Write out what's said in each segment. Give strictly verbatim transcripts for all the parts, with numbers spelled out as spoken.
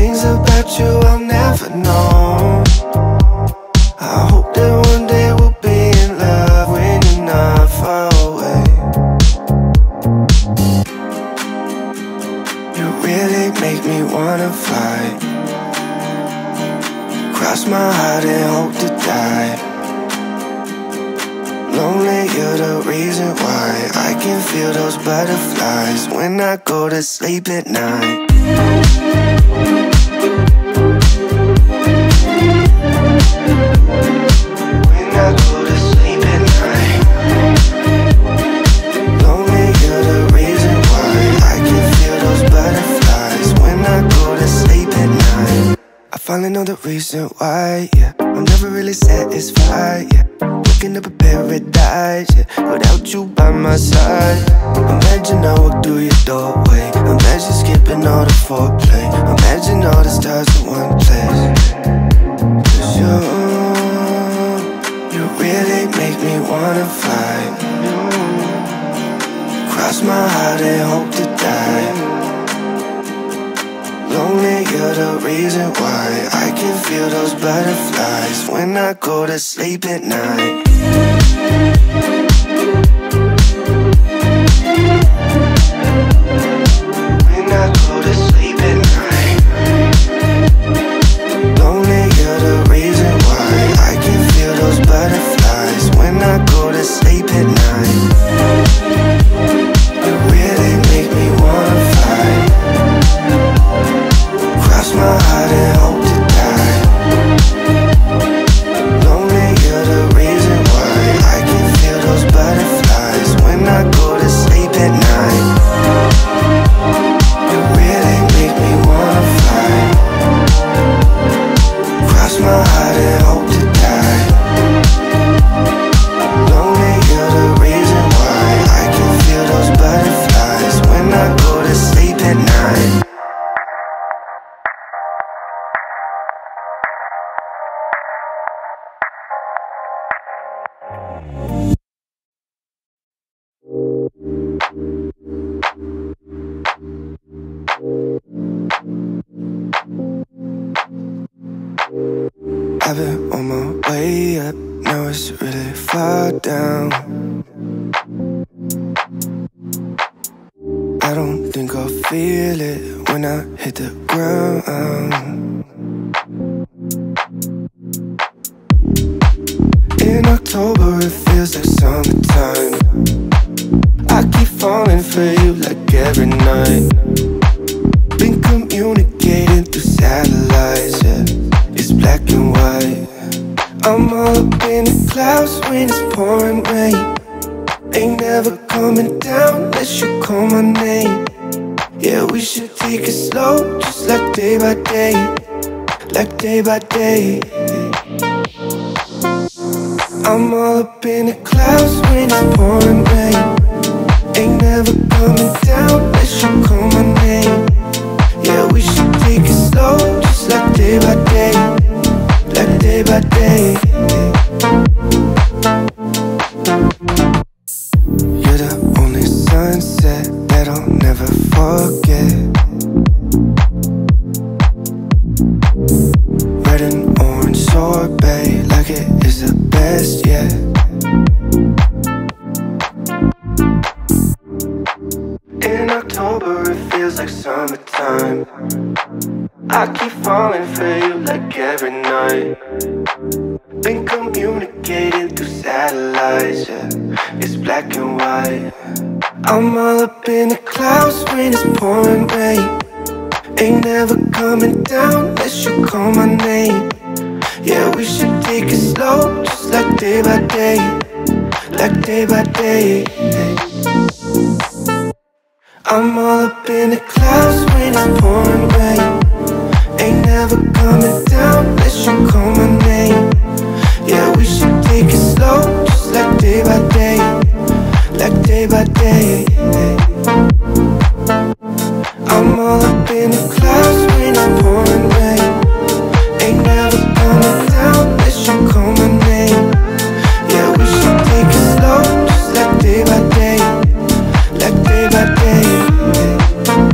things about you I'll never know. I hope that one day we'll be in love when you're not far away. You really make me wanna fly, cross my heart and hope to die. Lonely, you're the reason why I can feel those butterflies when I go to sleep at night. Finally know the reason why, yeah. I'm never really satisfied, yeah. Looking up a paradise, yeah. Without you by my side. Imagine I walk through your doorway. Imagine skipping all the foreplay. Imagine all the stars in one place. Cause you, you really make me wanna fly. Cross my heart and hope to die. Lonely, you're the reason why I can feel those butterflies when I go to sleep at night. I've been on my way up, now it's really far down. I don't think I'll feel it when I hit the ground. In October it feels like summertime. I keep falling for you like every night. Been communicating through satellites, yeah. It's black and white. I'm all up in the clouds when it's pouring rain. Ain't never coming down unless you call my name. Yeah, we should take it slow, just like day by day. Like day by day. I'm all up in the clouds when it's pouring rain. Ain't never coming down unless you call my name. Yeah, we should take it slow, just like day by day. Like day by day. You're the only sunset that I'll never forget. Red and orange sorbet, like it is the best yet. In October it feels like summertime. I keep falling for you like every night. Been communicating through satellites, yeah. It's black and white. I'm all up in the clouds when it's pouring rain. Ain't never coming down unless you call my name. Yeah, we should take it slow, just like day by day. Like day by day. I'm all up in the clouds when it's pouring rain. Ain't never coming down unless you call my name. Yeah, we should take it slow, just like day by day. Like day by day. I'm all up in the clouds when it's pouring rain. Ain't never coming down unless you call my name. Yeah, we should take it slow, just like day by day. Like day by day. Thank you.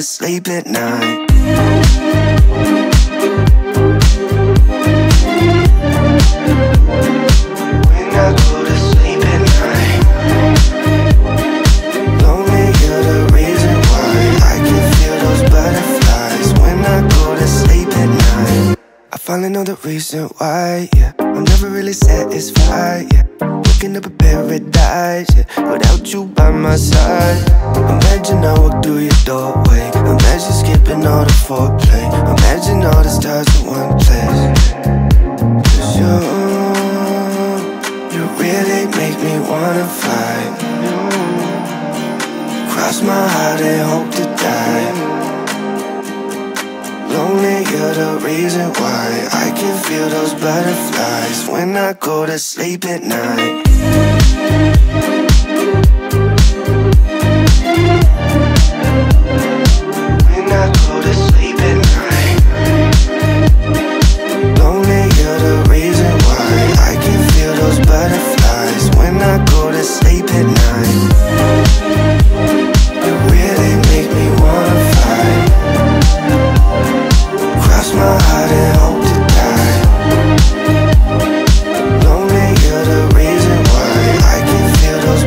Sleep at night. reason why, yeah. I'm never really satisfied, yeah. Waking up a paradise, yeah. Without you by my side. Imagine I walk through your doorway. Imagine skipping all the foreplay. Imagine all the stars in one place. 'Cause you, you really make me wanna fight. Cross my heart and hope to die. Lonely, you're the reason why. I can feel those butterflies when I go to sleep at night. When I go to sleep at night. Lonely, you're the reason why. I can feel those butterflies when I go to sleep at night. You really make me wanna fight. Cross my heart and hope to die. Lonely, you're the reason why. I can feel those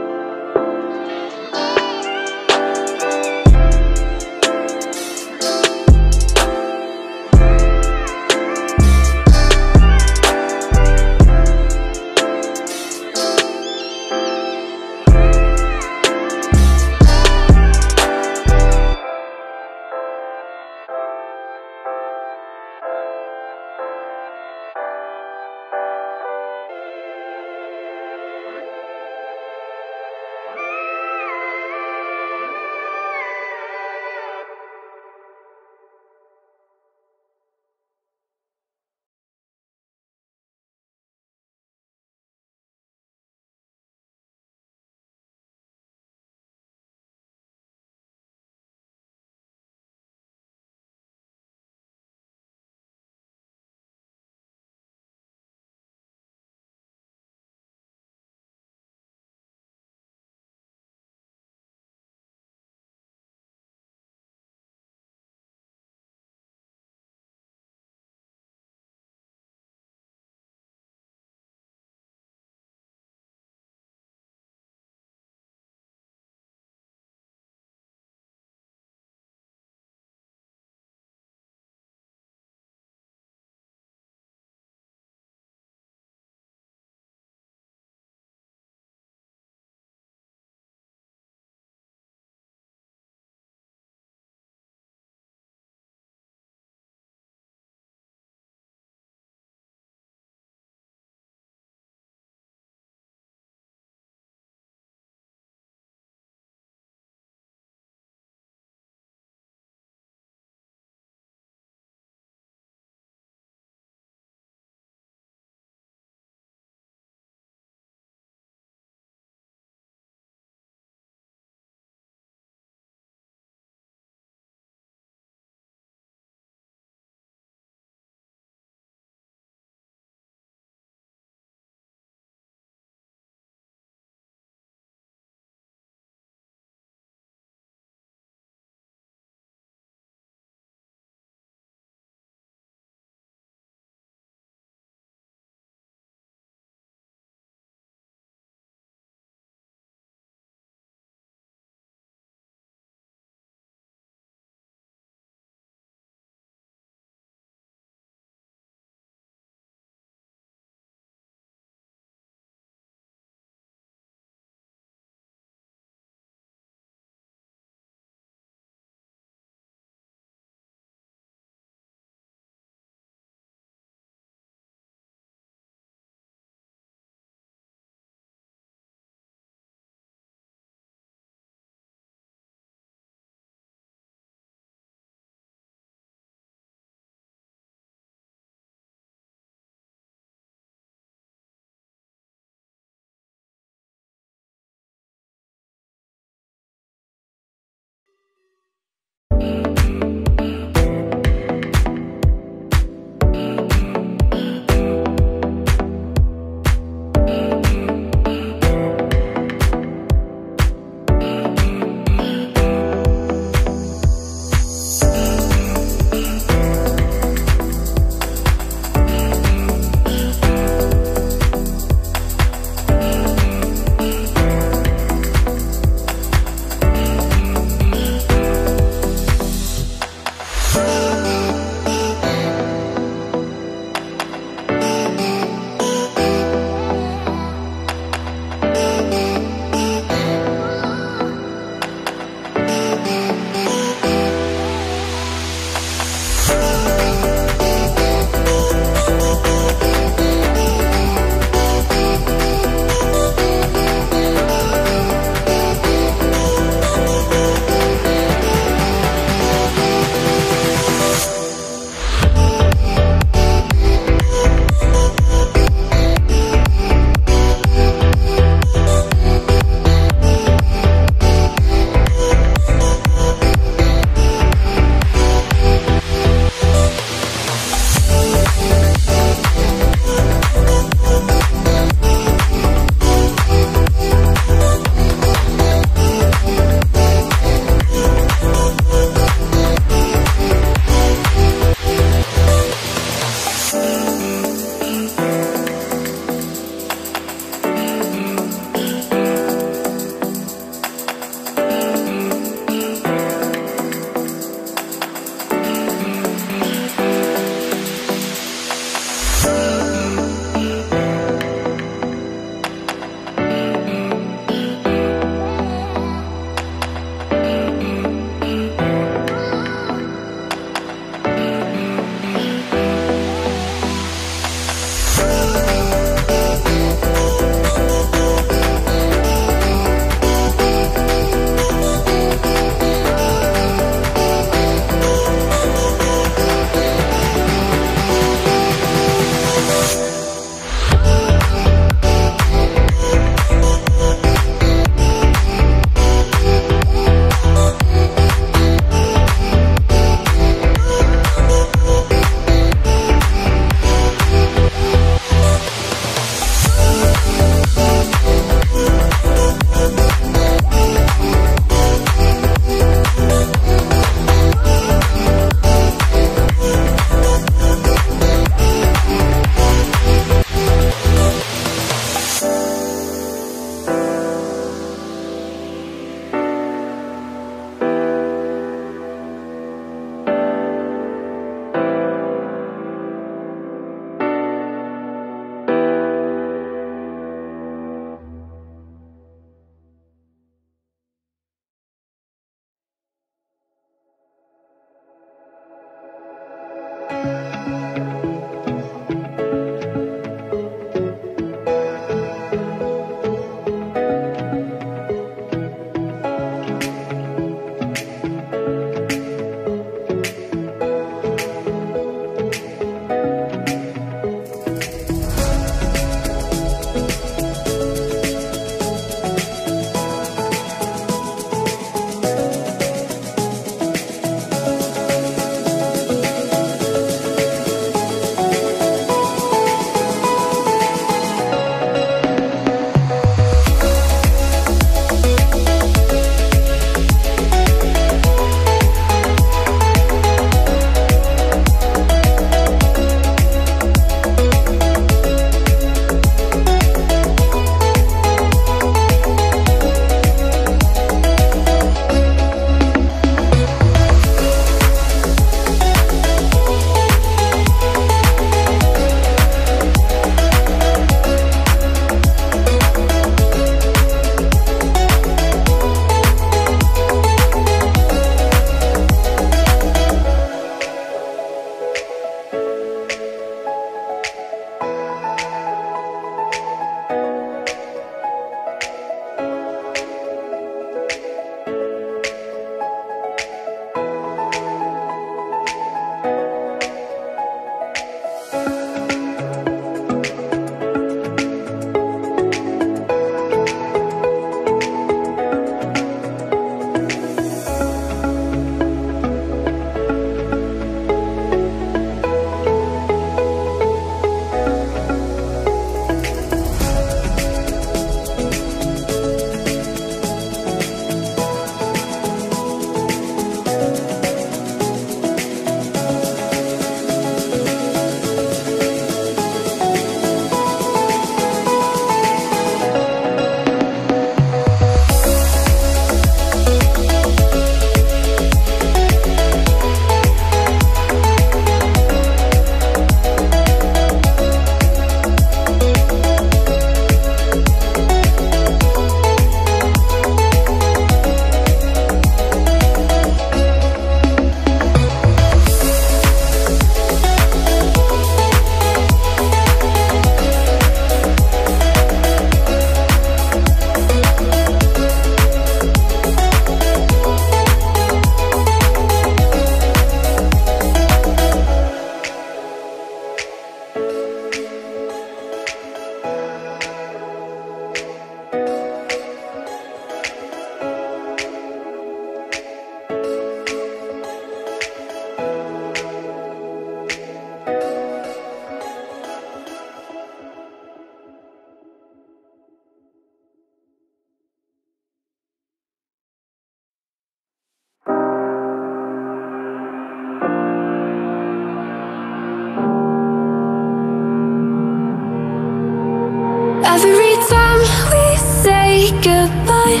say goodbye.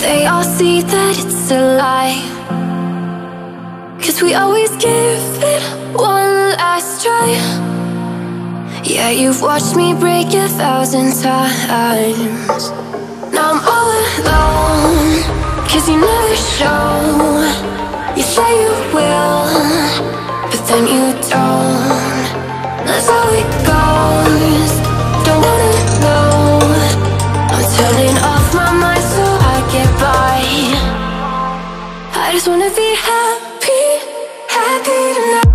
They all see that it's a lie, cause we always give it one last try. Yeah, you've watched me break a thousand times. Now I'm all alone, cause you never show. You say you will, but then you don't. That's how it goes. Don't wanna know. I'm turning off my mind so I get by. I just wanna be happy, happy tonight.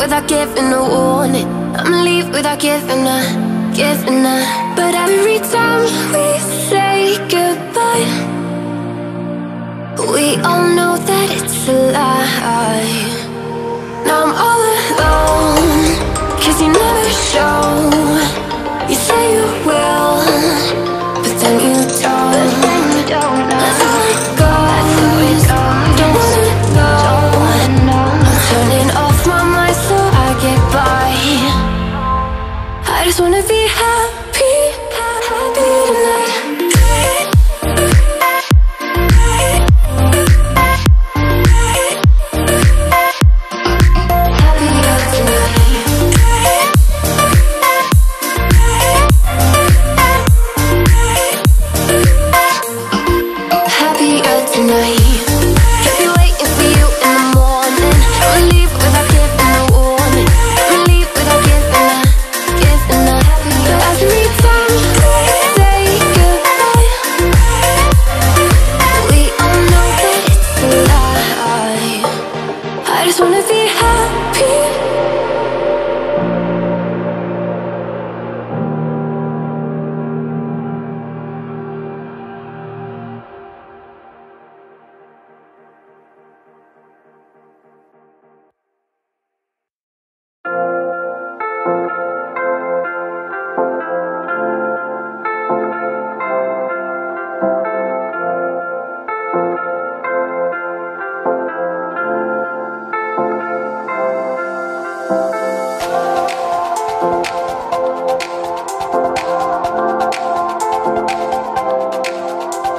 Without giving a warning, I'ma leave without giving a, giving a. But every time we say goodbye, we all know that it's a lie. Now I'm all alone, cause you never show. You say you will, but then you don't. That's how it goes. Don't wanna know. I'm turning off my mind so I get by. I just wanna be happy, happy tonight. Happier tonight.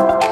Oh,